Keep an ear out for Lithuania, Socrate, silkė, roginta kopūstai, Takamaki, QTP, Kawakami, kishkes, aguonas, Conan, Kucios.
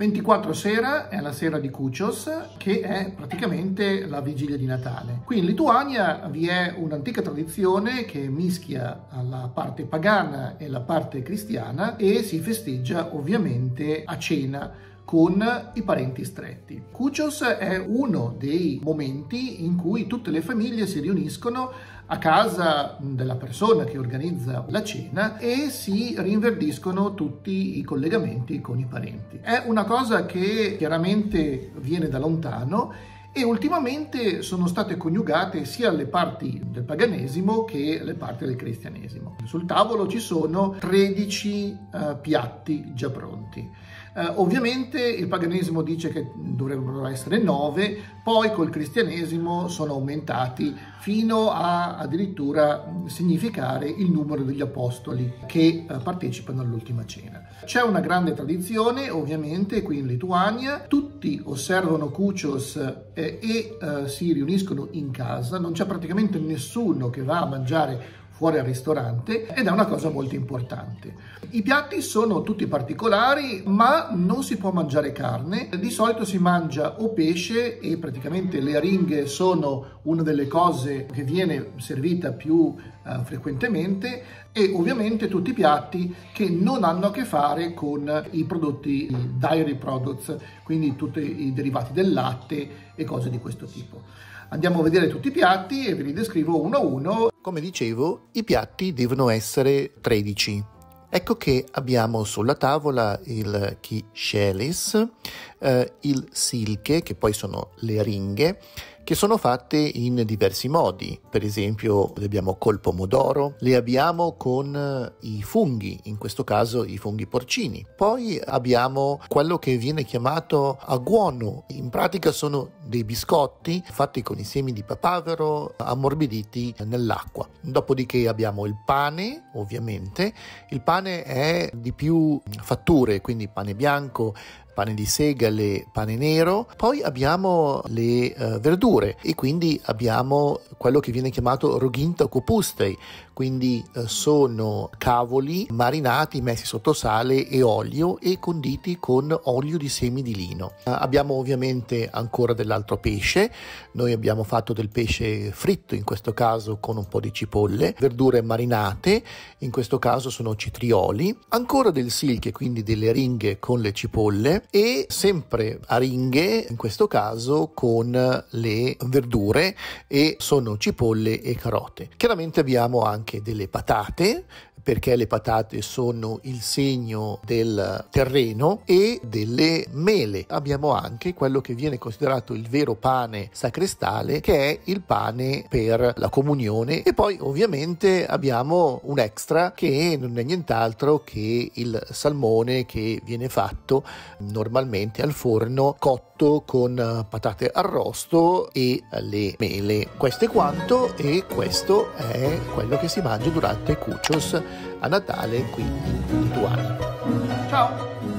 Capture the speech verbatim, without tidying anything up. ventiquattro sera è la sera di Kucios, che è praticamente la vigilia di Natale. Qui in Lituania vi è un'antica tradizione che mischia la parte pagana e la parte cristiana e si festeggia ovviamente a cena con i parenti stretti. Kucios è uno dei momenti in cui tutte le famiglie si riuniscono a casa della persona che organizza la cena e si rinverdiscono tutti i collegamenti con i parenti. È una cosa che chiaramente viene da lontano e ultimamente sono state coniugate sia le parti del paganesimo che le parti del cristianesimo. Sul tavolo ci sono tredici eh, piatti già pronti. Eh, ovviamente il paganesimo dice che dovrebbero essere nove, poi col cristianesimo sono aumentati fino a addirittura significare il numero degli apostoli che eh, partecipano all'ultima cena. C'è una grande tradizione ovviamente qui in Lituania, tutti osservano Kucios eh, e eh, si riuniscono in casa, non c'è praticamente nessuno che va a mangiare fuori al ristorante ed è una cosa molto importante. I piatti sono tutti particolari, ma non si può mangiare carne, di solito si mangia o pesce e praticamente le aringhe sono una delle cose che viene servita più eh, frequentemente e ovviamente tutti i piatti che non hanno a che fare con i prodotti i dairy products, quindi tutti i derivati del latte e cose di questo tipo. Andiamo a vedere tutti i piatti e ve li descrivo uno a uno. Come dicevo, i piatti devono essere tredici. Ecco che abbiamo sulla tavola il kishkes, eh, il silkė, che poi sono le aringhe, che sono fatte in diversi modi. Per esempio le abbiamo col pomodoro, le abbiamo con i funghi, in questo caso i funghi porcini. Poi abbiamo quello che viene chiamato aguono, in pratica sono dei biscotti fatti con i semi di papavero ammorbiditi nell'acqua. Dopodiché abbiamo il pane, ovviamente. Il pane è di più fatture, quindi pane bianco, pane di segale, pane nero. Poi abbiamo le eh, verdure e quindi abbiamo quello che viene chiamato roginta kopūstai, quindi eh, sono cavoli marinati, messi sotto sale e olio e conditi con olio di semi di lino. Eh, abbiamo ovviamente ancora dell'altro pesce, noi abbiamo fatto del pesce fritto in questo caso con un po' di cipolle, verdure marinate, in questo caso sono cetrioli, ancora del silkė, quindi delle aringhe con le cipolle, e sempre aringhe in questo caso con le verdure e sono cipolle e carote. Chiaramente abbiamo anche delle patate, perché le patate sono il segno del terreno, e delle mele. Abbiamo anche quello che viene considerato il vero pane sacrestale, che è il pane per la comunione, e poi ovviamente abbiamo un extra che non è nient'altro che il salmone, che viene fatto normalmente al forno cotto con patate arrosto e le mele. Questo è quanto e questo è quello che si mangia durante Kucios a Natale qui in Lituania. Ciao!